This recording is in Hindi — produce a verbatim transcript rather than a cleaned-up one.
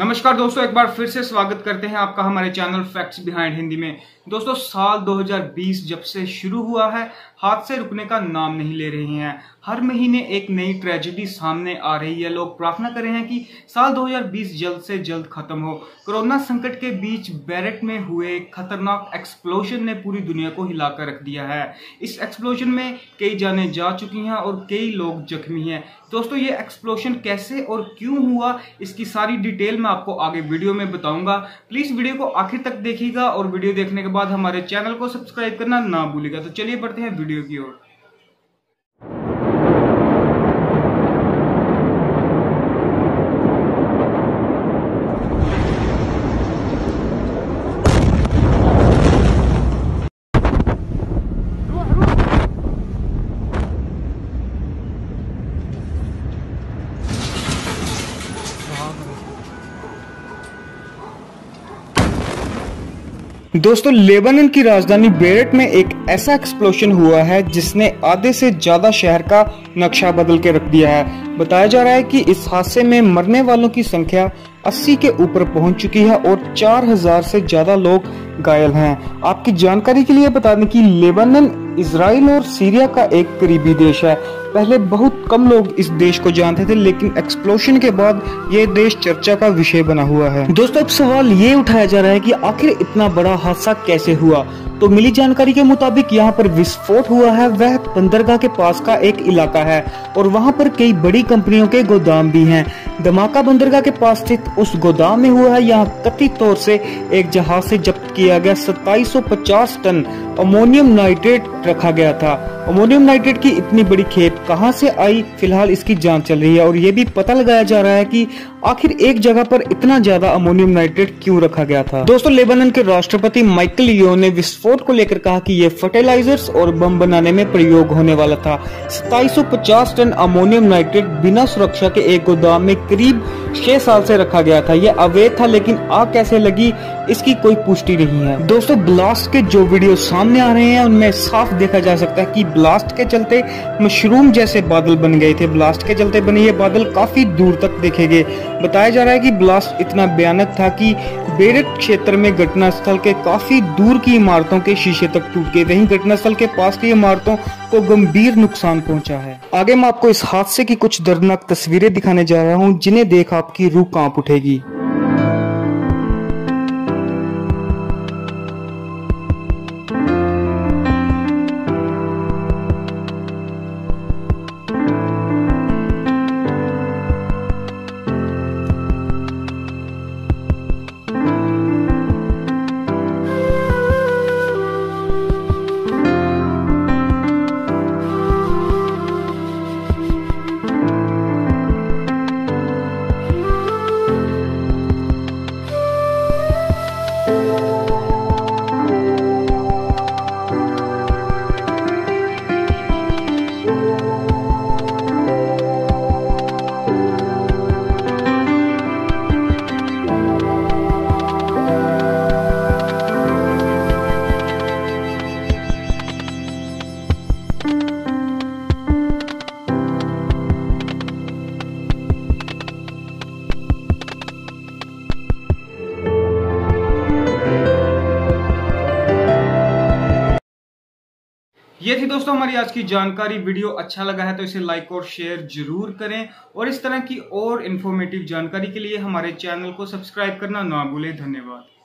नमस्कार दोस्तों, एक बार फिर से स्वागत करते हैं आपका हमारे चैनल फैक्ट्स बिहाइंड हिंदी में। दोस्तों, साल दो हज़ार बीस जब से शुरू हुआ है, हाथ से रुकने का नाम नहीं ले रहे हैं। हर महीने एक नई ट्रेजेडी सामने आ रही है। लोग प्रार्थना कर रहे हैं कि साल दो हज़ार बीस जल्द से जल्द खत्म हो। कोरोना संकट के बीच बेरूत में हुए खतरनाक एक्सप्लोजन ने पूरी दुनिया को हिलाकर रख दिया है। इस एक्सप्लोजन में कई जानें जा चुकी हैं और कई लोग जख्मी हैं। दोस्तों, ये एक्सप्लोजन कैसे और क्यों हुआ, इसकी सारी डिटेल मैं आपको आगे वीडियो में बताऊंगा। प्लीज वीडियो को आखिर तक देखिएगा और वीडियो देखने के बाद हमारे चैनल को सब्सक्राइब करना ना भूलिएगा। तो चलिए बढ़ते हैं वीडियो की ओर। दोस्तों, लेबनान की राजधानी बेरूत में एक ऐसा एक्सप्लोजन हुआ है जिसने आधे से ज़्यादा शहर का नक्शा बदल के रख दिया है। बताया जा रहा है कि इस हादसे में मरने वालों की संख्या अस्सी के ऊपर पहुंच चुकी है और चार हज़ार से ज़्यादा लोग घायल हैं। आपकी जानकारी के लिए बता दें कि लेबनान इजराइल और सीरिया का एक करीबी देश है। पहले बहुत कम लोग इस देश को जानते थे, लेकिन एक्सप्लोजन के बाद ये देश चर्चा का विषय बना हुआ है। दोस्तों, अब सवाल ये उठाया जा रहा है कि आखिर इतना बड़ा हादसा कैसे हुआ। तो मिली जानकारी के मुताबिक यहाँ पर विस्फोट हुआ है। वह बंदरगाह के पास का एक इलाका है और वहाँ पर कई बड़ी कंपनियों के गोदाम भी हैं। धमाका बंदरगाह के पास स्थित उस गोदाम में हुआ है। यहाँ कथित तौर से एक जहाज से जब्त किया गया सत्ताईस सौ पचास टन अमोनियम नाइट्रेट रखा गया था। अमोनियम नाइट्रेट की इतनी बड़ी खेप कहाँ से आई, फिलहाल इसकी जांच चल रही है और ये भी पता लगाया जा रहा है कि आखिर एक जगह पर इतना ज्यादा अमोनियम नाइट्रेट क्यों रखा गया था। दोस्तों, लेबनान के राष्ट्रपति माइकल लियोन ने विस्फोट को लेकर कहा कि ये फर्टिलाइजर्स और बम बनाने में प्रयोग होने वाला था। सत्ताईस सौ पचास टन अमोनियम नाइट्रेट बिना सुरक्षा के एक गोदाम में करीब छह साल से रखा गया था। यह अवैध था, लेकिन आग कैसे लगी इसकी कोई पुष्टि नहीं है। दोस्तों, ब्लास्ट के जो वीडियो सामने आ रहे हैं उनमें साफ देखा जा सकता है कि ब्लास्ट के चलते मशरूम जैसे बादल बन गए थे। ब्लास्ट के चलते बने ये बादल काफी दूर तक देखे गए। बताया जा रहा है कि ब्लास्ट इतना भयानक था कि बेरूत क्षेत्र में घटनास्थल के काफी दूर की इमारतों के शीशे तक टूट गए। वहीं घटनास्थल के पास की इमारतों को गंभीर नुकसान पहुंचा है। आगे मैं आपको इस हादसे की कुछ दर्दनाक तस्वीरें दिखाने जा रहा हूं, जिन्हें देख आपकी रूह कांप उठेगी। ये थी दोस्तों हमारी आज की जानकारी। वीडियो अच्छा लगा है तो इसे लाइक और शेयर जरूर करें और इस तरह की और इन्फॉर्मेटिव जानकारी के लिए हमारे चैनल को सब्सक्राइब करना ना भूलें। धन्यवाद।